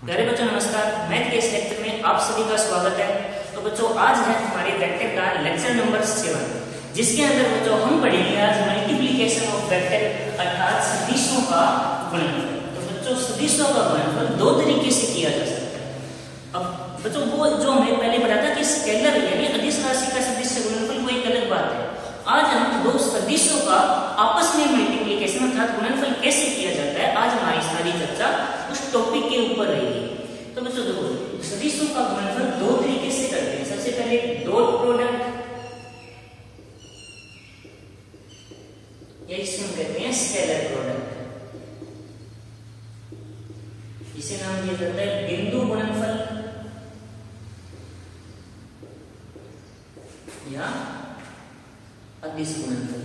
प्यारे बच्चों नमस्कार, मैथ के इस लेक्चर में आप सभी का स्वागत है। तो बच्चों आज है हमारे वेक्टर का लेक्चर नंबर 7, जिसके अंदर बच्चों हम पढ़ेंगे आज मल्टीप्लिकेशन ऑफ वेक्टर अर्थात सदिशों का गुणनफल। तो बच्चों सदिशों का गुणनफल दो तरीके से किया जा सकता है। अब बच्चों वो जो हमने पहले पढ़ा था कि स्केलर यानी अदिश राशि का सदिश से गुणनफल कोई अलग बात है। आज हम दो सदिशों का आपस में मल्टीप्लिकेशन अर्थात गुणनफल कैसे किया जाता है, आज हमारी सारी चर्चा टॉपिक के ऊपर रहेगी। तो बच्चों देखो, सदिशों का गुणनफल दो तरीके से करते हैं। सबसे पहले डॉट प्रोडक्ट, इसे हम कहते हैं स्केलर प्रोडक्ट। इसे नाम दिया जाता है बिंदु गुणनफल या अदिश गुणनफल।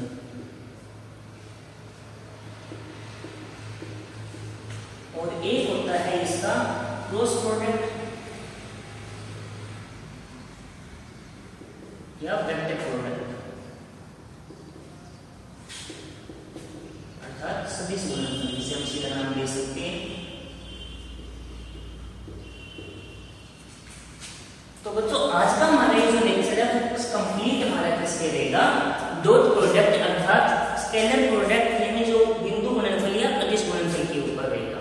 और एक होता है इसका क्रॉस प्रोडक्ट या वेक्टर प्रोडक्ट अर्थात सदिश गुणनफल। इसे हम सीधा नाम दे सकते हैं। तो बच्चों आज का हमारा ये जो लेक्चर है वो कंप्लीट हमारा किसके रहेगा, डॉट प्रोडक्ट अर्थात स्केलर प्रोडक्ट यानी जो बिंदु गुणनफल या अदिश गुणनफल के ऊपर रहेगा।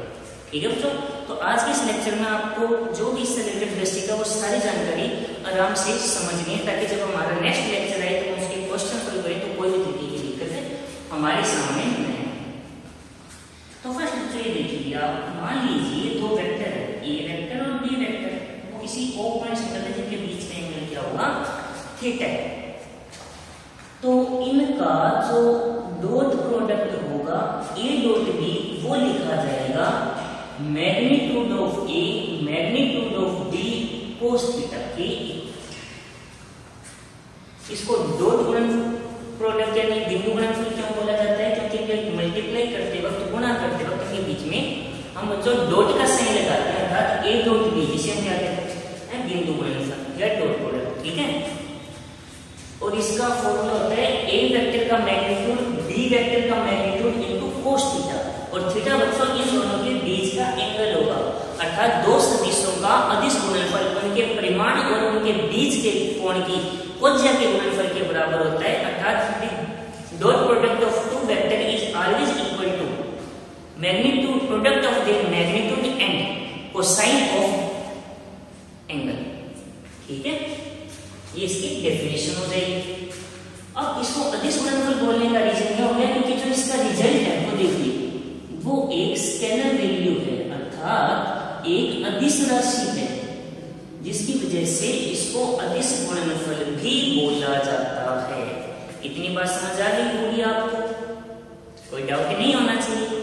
ठीक है बच्चों, तो आज के इस लेक्चर में आपको जो भी इससे रिलेटेड बेसिक है वो सारी जानकारी आराम से समझनी है, ताकि जब हमारा नेक्स्ट लेक्चर आए तो उसके क्वेश्चन सॉल्व करें तो कोई भी तरीके की दिक्कत हमारे सामने न आए। तो फर्स्ट बच्चों ये देखिए, आप मान लीजिए दो वेक्टर है, ए वेक्टर और बी वेक्टर, वो किसी ओ पॉइंट से मिलते हैं, जिनके बीच में एंगल क्या होगा, थीटा है। तो इनका जो डॉट प्रोडक्ट होगा ए डॉट बी, वो लिखा जाएगा magnitude of A magnitude of B cos theta के। इसको डॉट प्रोडक्ट यानी बिंदु गुणनफल क्यों बोला जाता है, क्योंकि इनके मल्टीप्लाई करते वक्त, गुणा करते वक्त के बीच में हम जो डॉट का साइन लगाते हैं अर्थात ए डॉट बी, जिसे हम क्या कहते हैं बिंदु गुणनफल या डॉट प्रोडक्ट। ठीक है, और इसका फॉर्मूला होता है ए वेक्टर का मैग्नीट्यूड बी वेक्टर का मैग्नीट्यूड इनटू कोस थीटा। और थीटा बच्चों इन दोनों के बीच का एंगल होगा, अर्थात दो सदिशों का अदिश गुणनफल उनके परिमाण और उनके बीच के कोण की त्रिज्या के गुणनफल के बराबर होता है। अर्थात dot product of two vector is always equal to magnitude product of their magnitude and cosine of angle. ठीक है, ये इसकी डेफिनेशन हो जाएगी। अब इसको अदिश गुणनफल बोलने का रीजन क्या हो गया, क्योंकि जो इसका रिजल्ट है वो देखिए वो एक स्केलर वैल्यू है, अर्थात एक अदिश राशि है, जिसकी वजह से इसको अदिश गुणनफल भी बोला जाता है। इतनी बात समझ आ गई होगी आपको, कोई डाउट नहीं होना चाहिए।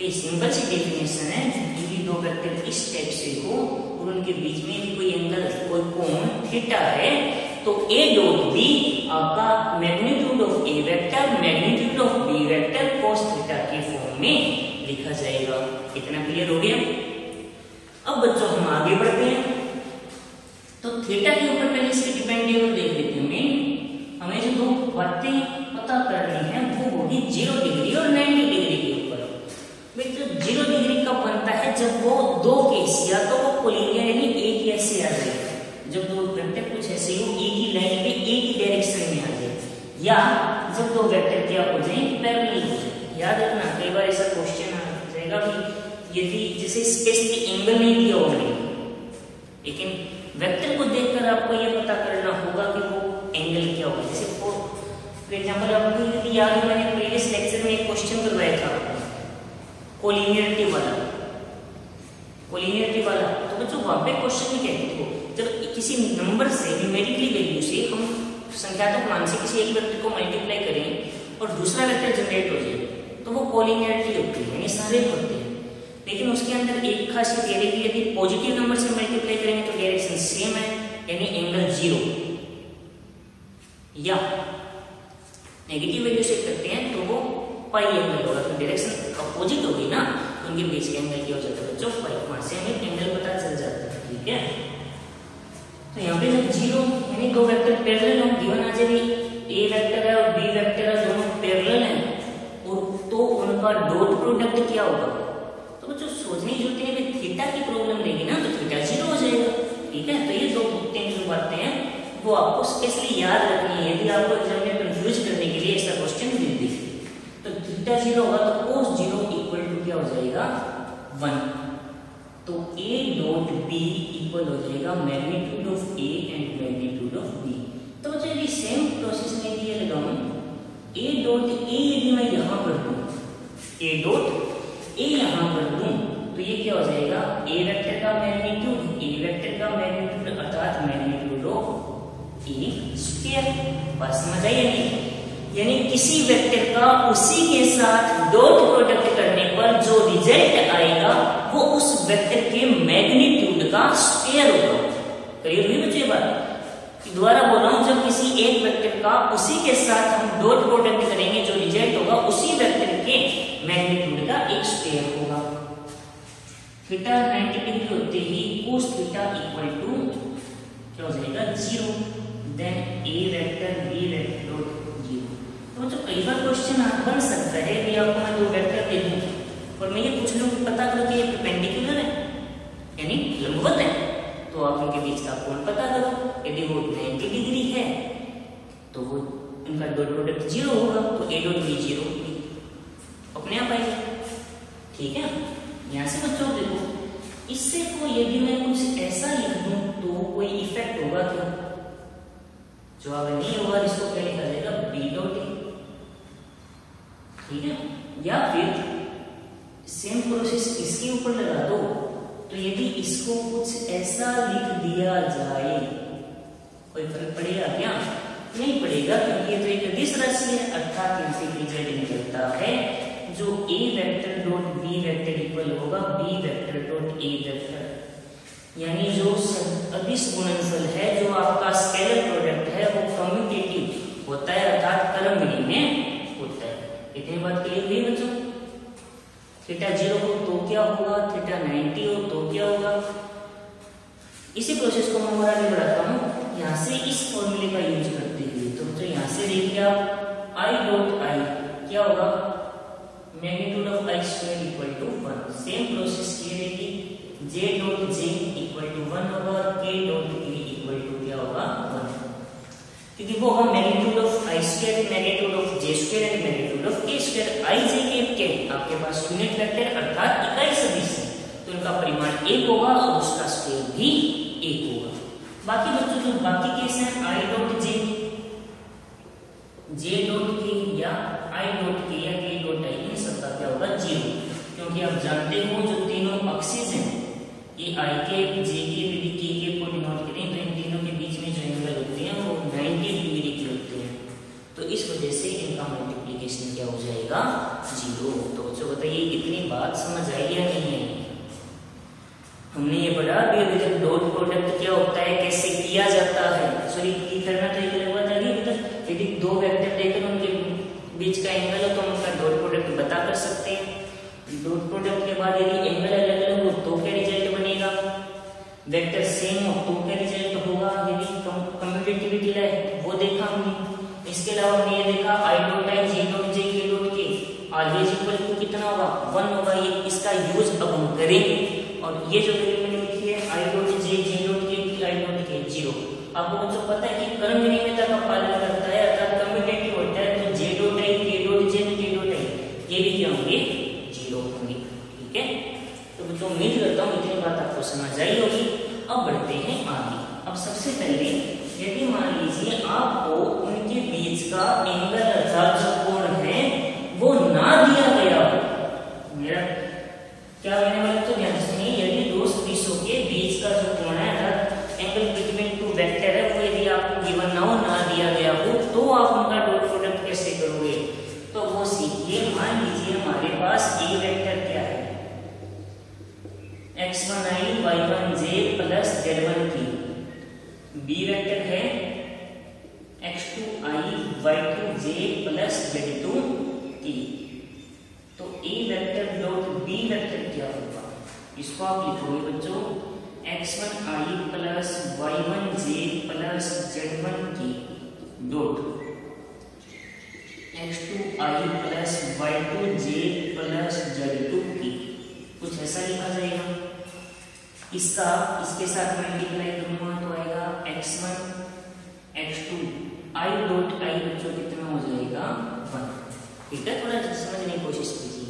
ये सिंपल सी डेफिनेशन है, क्योंकि दो वेक्टर इस टाइप से हो और उनके बीच में भी कोई एंगल कोई कोण थीटा है, तो ए डॉट बी आपका magnitude of A vector magnitude of B vector cos theta के फॉर्म में लिखा जाएगा। इतना क्लियर हो गया। अब बच्चों हम आगे बढ़ते हैं। तो थीटा के ऊपर पहले इसके डिपेंडेबल देख लेते हैं। हमें जो दो बातें पता करनी है वो होगी 0 डिग्री और 90 डिग्री के ऊपर। बच्चों 0 डिग्री कब बनता है, जब वो दो केस या तो वो कोलिनियर यानी एक ऐसे आ जाए, जब दो वेक्टर कुछ ऐसे हो एक ही लाइन पे एक ही डायरेक्शन में आ जाए, या जब दो वेक्टर क्या हो जाए पैरेलल हो जाए। याद रखना, कई बार ऐसा क्वेश्चन आ जाएगा कि यदि जैसे स्पेस में एंगल नहीं दिया होगा, लेकिन वेक्टर को देखकर आपको यह पता करना होगा कि वो एंगल क्या होगा। जैसे फॉर एग्जांपल आपको यदि याद हो, मैंने प्रीवियस लेक्चर में एक क्वेश्चन करवाया था कोलिनियरिटी वाला। तो बच्चों वहां पे क्वेश्चन क्या है, जब किसी नंबर से न्यूमेरिकली वैल्यू से हम संख्यात्मक मान से किसी एक वेक्टर को मल्टीप्लाई करें और दूसरा वेक्टर जनरेट हो जाए तो वो कोलिनियरिटी होती है, यानी सारे होते हैं। लेकिन उसके अंदर एक खासियत ये है कि यदि पॉजिटिव नंबर से मल्टीप्लाई करेंगे तो डायरेक्शन सेम है यानी एंगल 0, या नेगेटिव वैल्यू से करते हैं तो वो पाई एंगल होगा, तो डायरेक्शन अपोजिट होगी ना, तो उनके बीच के एंगल क्या हो जाता है बच्चों पाई, वहां से हमें एंगल पता चल जाता है। ठीक है, तो यहाँ पे जब 0 यानी दो वेक्टर पैरेलल हो गिवन आ जाए, ए वेक्टर है और बी वेक्टर है, दोनों पैरेलल हैं, तो उनका डॉट प्रोडक्ट क्या होगा। तो बच्चों सोचने की जरूरत है, थीटा की प्रॉब्लम रहेगी ना, ठीक है। तो ये दो मुद्दे जो बातें हैं वो आपको स्पेशली याद रखनी है यदि आपको एग्जाम में कंफ्यूज करने के लिए ऐसा क्वेश्चन मिल दिखे। तो थीटा जीरो होगा तो cos जीरो इक्वल टू क्या हो जाएगा 1। तो a डॉट b इक्वल हो जाएगा magnitude of a and magnitude of b। तो चलिए सेम प्रोसेस में ये लगाऊं a डॉट a यदि मैं यहां पर दूं a डॉट a यहां पर दूं तो ये क्या हो जाएगा a वेक्टर का मैग्नीट्यूड अर्थात मैग्नीट्यूड ऑफ a स्क्वायर। बस समझ आई यानी किसी वेक्टर का उसी के साथ डॉट प्रोडक्ट करने पर जो रिजल्ट आएगा वो उस वेक्टर के मैग्नीट्यूड का स्क्वायर होगा। करीब हुई मुझे बात, दोबारा बोल रहा हूं, जब किसी एक वेक्टर का उसी के साथ हम डॉट प्रोडक्ट करेंगे जो रिजल्ट होगा उसी वेक्टर के मैग्नीट्यूड का एक स्क्वायर होगा। थीटा 90 डिग्री होते ही cos थीटा इक्वल टू क्या हो जाएगा 0। Then a vector b vector तो जो कई बार क्वेश्चन बन सकता है कि आपको मैं दो वेक्टर दे दूं और मैं ये पूछ लूं पता करो कि ये परपेंडिकुलर है यानी लंबवत है तो आप उनके बीच का कोण पता करो। यदि वो 90 डिग्री है तो वो उनका डॉट प्रोडक्ट 0 होगा तो a डॉट b 0 होगी अपने आप आएगा। ठीक है, यहां से बच्चों देखो इससे को यदि मैं कुछ ऐसा लिख दूं तो कोई इफेक्ट होगा क्या? जवाब नहीं होगा। इसको क्या लिखा जाएगा b डॉट a। ठीक है, या फिर सेम प्रोसेस इसके ऊपर लगा दो तो यदि इसको कुछ ऐसा लिख दिया जाए कोई फर्क पड़ेगा क्या? नहीं पड़ेगा क्योंकि ये तो एक अदिश राशि है अर्थात इनसे रिजल्ट निकलता है जो a vector dot b vector equal होगा b vector dot a vector. यानी जो अदिश गुणनफल है जो आपका स्केलर प्रोडक्ट है वो कम्यूटेटिव होता है अर्थात क्रम में होता है। इतनी बात क्लियर हुई बच्चों? थीटा 0 हो तो क्या होगा, थीटा 90 हो तो क्या होगा? इसी प्रोसेस को मैं आगे बढ़ाता हूं यहां से इस फॉर्मूले का यूज करते हुए। तो बच्चों यहां से देखिए आप i डॉट i क्या होगा magnitude of i square equal to 1। Same process ये रहेगी j dot j equal to 1 होगा और k dot k equal to क्या होगा 1 क्योंकि वो होगा magnitude of i square magnitude of j square and magnitude of k square. i j k k आपके पास यूनिट वेक्टर अर्थात इकाई सदिश है तो उनका परिमाण 1 होगा और उसका स्क्वायर भी 1 होगा। बाकी बच्चों जो बाकी केस हैं i dot j j dot k या i डॉट k या k डॉट i इन सबका क्या होगा 0 क्योंकि आप जानते हो जो तीनों एक्सिस हैं ये i के j के यदि k के को डिनोट करें तो इन तीनों के बीच में जो एंगल होते हैं वो 90 डिग्री के होते हैं तो इस वजह से इनका मल्टीप्लिकेशन क्या हो जाएगा 0। तो बच्चों बताइए इतनी बात समझ आई या नहीं आई? हमने ये पढ़ा कि अभी तक डॉट प्रोडक्ट क्या होता है कैसे किया जाता है। सॉरी की करना तो एक बात आ गई मतलब यदि दो वेक्टर देकर उनके बीच का एंगल हो तो हम उनका डॉट प्रोडक्ट बता कर सकते हैं। डॉट प्रोडक्ट के बाद यदि एंगल अलग अलग हो तो क्या रिजल्ट बनेगा? वेक्टर सेम हो तो क्या रिजल्ट होगा? यदि कम्यूटेटिविटी है वो देखा हमने। इसके अलावा हमने ये देखा i dot i j dot j k dot k आगे इक्वल टू कितना होगा 1 होगा। ये इसका यूज अब हम करेंगे और ये जो मैंने लिखी है i dot j j dot k की i डॉट k 0 आपको बच्चों पता है कि क्रम विनिमेयता का पालन करता है अर्थात कम्यूटेटिव होता है तो j dot i k dot j k dot i ये भी क्या होंगे 0 होंगे। ठीक है, तो बच्चों उम्मीद करता हूं इतनी बात आपको समझ आई होगी। अब बढ़ते हैं आगे। अब सबसे पहले यदि मान लीजिए आपको उनके बीच का एंगल अर्थात जो कोण है वो ना दिया गया हो मेरा क्या होने वाला तो ध्यान सुनिए। यदि दो सदिशों के बीच का जो कोण है अर्थात एंगल बिटवीन टू वेक्टर है वो यदि आपको गिवन ना हो ना दिया गया हो तो आप उनका डॉट प्रोडक्ट कैसे करोगे? तो वो सीखिए। मान लीजिए हमारे पास a वेक्टर क्या है x1 i y1 j plus z1 k। b vector है x2 i y2 j plus z2 k। तो a vector dot b vector क्या होगा? इसको आप लिखोगे बच्चों x1 i plus y1 j plus z1 k dot x2 i plus y2 j plus z2 k कुछ ऐसा लिखा जाएगा। इसका इसके साथ मल्टीप्लाई करूंगा तो आएगा x1 x2 i dot i बच्चों कितना हो जाएगा 1। ठीक है, थोड़ा समझने की कोशिश कीजिए।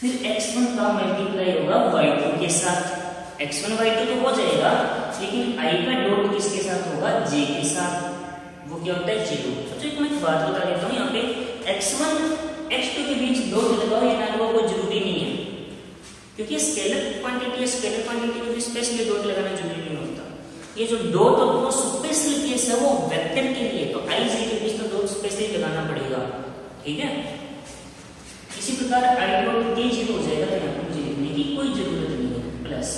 फिर x1 का मल्टीप्लाई होगा y2 के साथ, x1 y2 तो हो जाएगा लेकिन i का डॉट किसके साथ होगा j के साथ, वो क्या होता है 0। तो एक मैं बात बता देता हूं, यहां पे x1 x2 के बीच डॉट लगाओ ये नाम को जरूरी नहीं है क्योंकि स्केलर क्वांटिटी को स्पेशली डॉट लगाना जरूरी नहीं होता। ये जो डॉट वो स्पेशल केस है, वो वेक्टर के लिए तो i j के बीच तो डॉट स्पेशली लगाना पड़ेगा। ठीक है, इसी प्रकार i डॉट j 0 हो जाएगा तो यहां मुझे लिखने की कोई जरूरत नहीं है। प्लस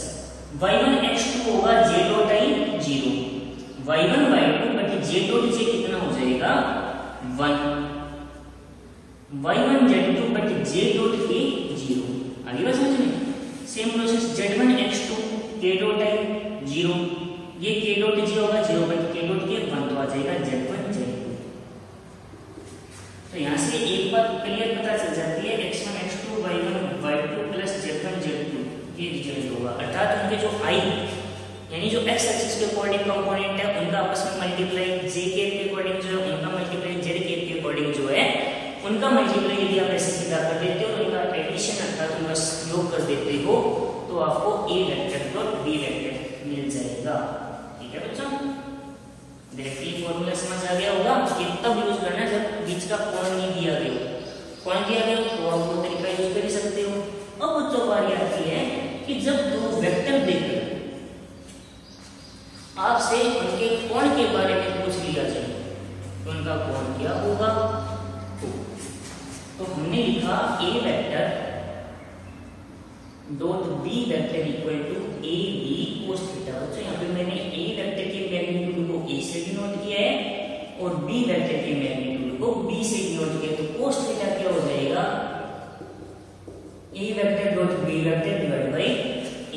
y1 x2 होगा j dot i 0, y1 y2 बटे j डॉट j कितना हो जाएगा 1, y1 z2 बटे j डॉट k 0। आगे बात समझ में, same process z1 x2 k dot i 0, ये k डॉट j होगा 0 बटे k डॉट k 1 तो आ जाएगा z1 z2। तो यहां से एक बात क्लियर पता चल जाती है, x1 x2 y1 y2 plus z1 z2 result होगा, अर्थात उनके जो i यानी जो x एक्सिस के अकॉर्डिंग कंपोनेंट है उनका आपस में मल्टीप्लाई, j के अकॉर्डिंग जो है उनका मल्टीप्लाई, z के अकॉर्डिंग जो है उनका मल्टीप्लाई यदि आप ऐसे सीधा कर देते हो और इनका एडिशन अर्थात उनका योग कर देते हो तो आपको a वेक्टर और b वेक्टर मिल जाएगा। ठीक है बच्चों, डायरेक्टली फार्मूला समझ आ गया होगा कि तब यूज करना जब बीच का कोण नहीं दिया गया, कोण दिया गया तो आप वो तरीका यूज कर सकते हो। अब बच्चों बारी आती है कि जब दो वेक्टर देकर आपसे उनके कोण के बारे में पूछ लिया जाए तो उनका कोण क्या होगा। तो हमने लिखा a vector dot b vector equal to a b cos theta. बच्चों यहां पे मैंने a वेक्टर के मैग्नीट्यूड को a से डिनोट किया है और b वेक्टर के मैग्नीट्यूड को b से डिनोट किया है, तो cos थीटा क्या हो जाएगा a vector dot b vector divide by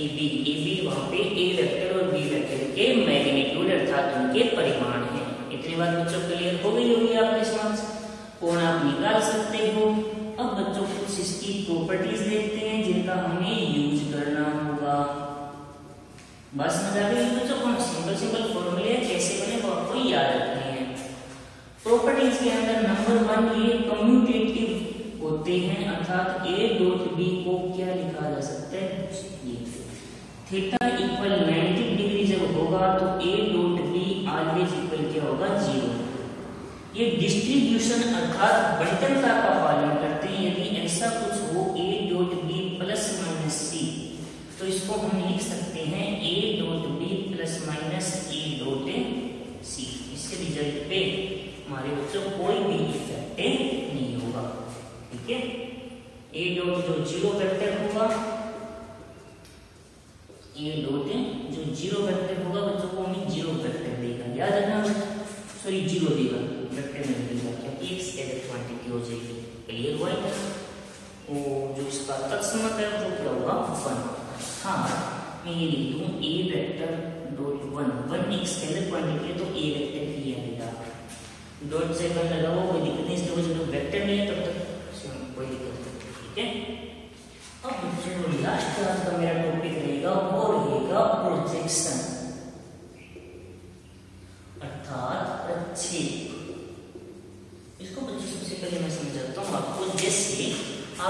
ab वहां पे a वेक्टर और b वेक्टर के मैग्नीट्यूड अर्थात उनके परिमाण हैं। इतनी बात बच्चों क्लियर हो गई होगी, आपके समझ कोण आप निकाल सकते हो। अब बच्चों कुछ इसकी प्रॉपर्टीज देखते हैं जिनका हमें यूज करना होगा। बस मजा आ गई बच्चों, कौन सिंपल सिंपल फॉर्मूले कैसे बने वो आपको याद रखने हैं। प्रॉपर्टीज के अंदर नंबर 1 ये कम्यूटेटिव होते हैं अर्थात a डॉट b को क्या लिखा जा सकता है ये थीटा इक्वल 90 डिग्री जब होगा तो a dot b always equal क्या होगा 0। ये डिस्ट्रीब्यूशन अर्थात बंटनता का पालन करते हैं, यदि ऐसा कुछ हो a dot b plus minus c तो इसको हम लिख सकते हैं a dot b plus minus a dot c। इसके रिजल्ट पे हमारे बच्चों कोई भी इफेक्ट नहीं होगा। ठीक है, a डॉट जो 0 वेक्टर होगा, a डॉट जो 0 वेक्टर होगा बच्चों को हमें 0 वेक्टर देगा, याद रखना, सॉरी 0 देगा वेक्टर नहीं देगा क्योंकि एक स्केलर क्वांटिटी हो जाएगी। क्लियर हुआ है? और जो इसका तत्समक है वो क्या होगा 1। हां मैं ये लिख दूं a वेक्टर डॉट 1, 1 एक स्केलर क्वांटिटी है तो a वेक्टर ही आएगा, डॉट से बन लगाओ कोई दिक्कत नहीं, इसलिए जो वेक्टर नहीं है तब तक कोई दिक्कत नहीं। ठीक है, अब बच्चों लास्ट क्लास का मेरा टॉपिक रहेगा वो रहेगा प्रोजेक्शन अर्थात प्रक्षेप। इसको बच्चों सबसे पहले मैं समझाता हूँ आपको, जैसे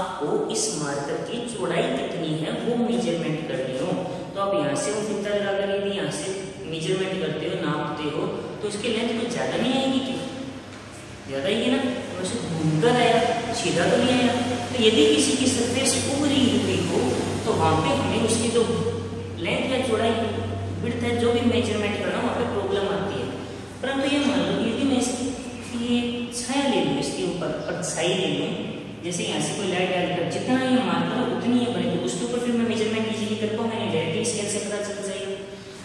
आपको इस मार्कर की चौड़ाई कितनी है वो मेजरमेंट करनी हो तो आप यहाँ से वो फीता लगाकर यदि यहाँ से मेजरमेंट करते हो नापते हो तो उसकी लेंथ में ज्यादा नहीं आएगी, क्या ज्यादा ही है ना, उसे घूमकर आया सीधा तो नहीं आया। तो यदि किसी की सरफेस उभरी हुई हो तो वहाँ पे हमें उसकी जो लेंथ या चौड़ाई विड्थ है जो भी मेजरमेंट करना वहाँ पे प्रॉब्लम आती है। परंतु ये मान लो यदि मैं इसकी ये छाया ले लूँ, इसके ऊपर परछाई ले लूँ, जैसे यहाँ से कोई लाइट डालकर जितना ये मान लो उतनी ये बनेगी, उसके ऊपर फिर मैं मेजरमेंट इजीली कर पाऊँ, मैंने डायरेक्टली स्केल से पता चल जाएगा।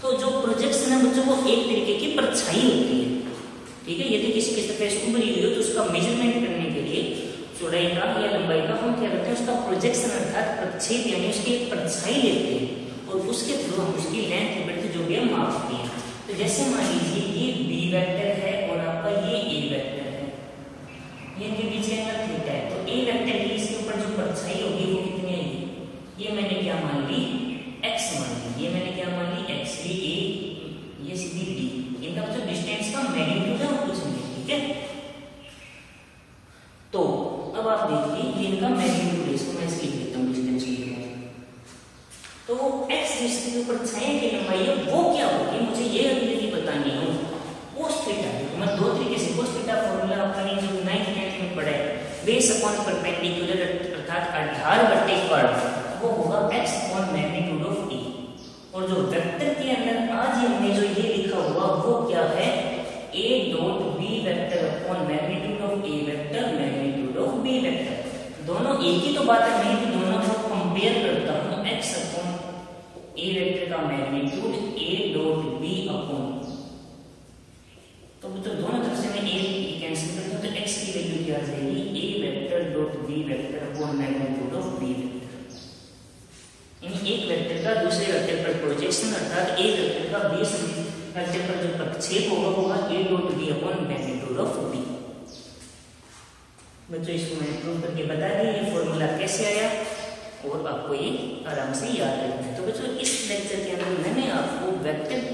तो जो प्रोजेक्शन है बच्चों वो एक तरीके की परछाई होती है। ठीक है, यदि किसी की सरफेस उभरी हुई हो तो उसका मेजरमेंट करने के लिए चौड़ाई का या लंबाई का हम क्या करते हैं उसका प्रोजेक्शन अर्थात प्रक्षेप यानी उसकी एक परछाई लेते हैं और उसके थ्रू हम उसकी लेंथ विड्थ जो भी हम मापते हैं। तो जैसे मान लीजिए ये b वेक्टर है और आपका ये a वेक्टर है, ये इनके बीच में का थीटा है, तो a वेक्टर की इसके ऊपर जो परछाई होगी वो कितनी आएगी, ये मैंने क्या मान ली x मान ली, ये मैंने क्या बेस अपॉन परपेंडिकुलर अर्थात आधार बटे कर्व वो होगा x upon magnitude of t। और जो वेक्टर के अंदर आज हमने जो ये लिखा हुआ वो क्या है, a dot b vector upon magnitude of a vector magnitude of b vector. दोनों एक ही तो बात है, मैं कि दोनों को कंपेयर करता हूं। x अपॉन a वेक्टर का magnitude a dot b upon, तो दोनों तरफ से मैं a कैंसिल करता हूं तो x की वैल्यू क्या आ जाएगी, a vector dot b vector upon magnitude of b vector. यानी एक वेक्टर का दूसरे वेक्टर पर प्रोजेक्शन अर्थात एक वेक्टर का बेस वेक्टर पर जो प्रक्षेप होगा वो होगा a dot b upon magnitude of b। बच्चों इसको मैंने प्रूव करके बता दिया ये फार्मूला कैसे आया और आपको ये आराम से याद रखना है। तो बच्चों इस लेक्चर के अंदर मैंने आपको वेक्टर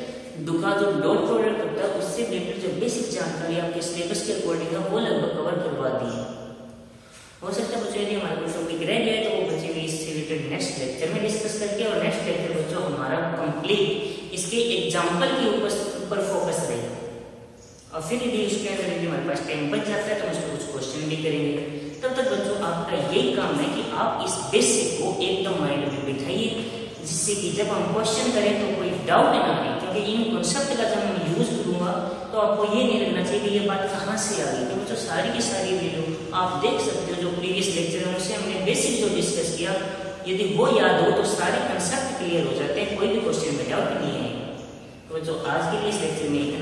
दुका जो डॉट प्रोडक्ट होता है उससे रिलेटेड जो बेसिक जानकारी आपके सिलेबस के अकॉर्डिंग है वो लगभग कवर करवा दी है। हो सकता है बच्चों यदि हमारे कुछ टॉपिक रह गए तो वो बच्चे भी इससे रिलेटेड नेक्स्ट लेक्चर में डिस्कस करके, और नेक्स्ट लेक्चर बच्चों हमारा कंप्लीट इसके एग्जाम्पल के ऊपर फोकस रहेगा। और फिर यदि इसके अंदर यदि हमारे पास टाइम बच जाता है तो हम उसको कुछ क्वेश्चन भी करेंगे। तब तक बच्चों आपका यही काम है कि आप इस बेसिक को एकदम माइंड में बिठाइए जिससे कि जब हम क्वेश्चन करें तो कोई डाउट ना आए, क्योंकि इन कॉन्सेप्ट का जब मैं यूज करूंगा तो आपको ये नहीं लगना चाहिए कि ये बात कहाँ से आ गई। तो बच्चों सारी की सारी वीडियो आप देख सकते हो जो प्रीवियस लेक्चर है उससे हमने बेसिक जो डिस्कस किया, यदि वो याद हो तो सारे कॉन्सेप्ट क्लियर हो जाते हैं, कोई भी क्वेश्चन में डाउट नहीं है। तो जो आज के लिए इस लेक्चर में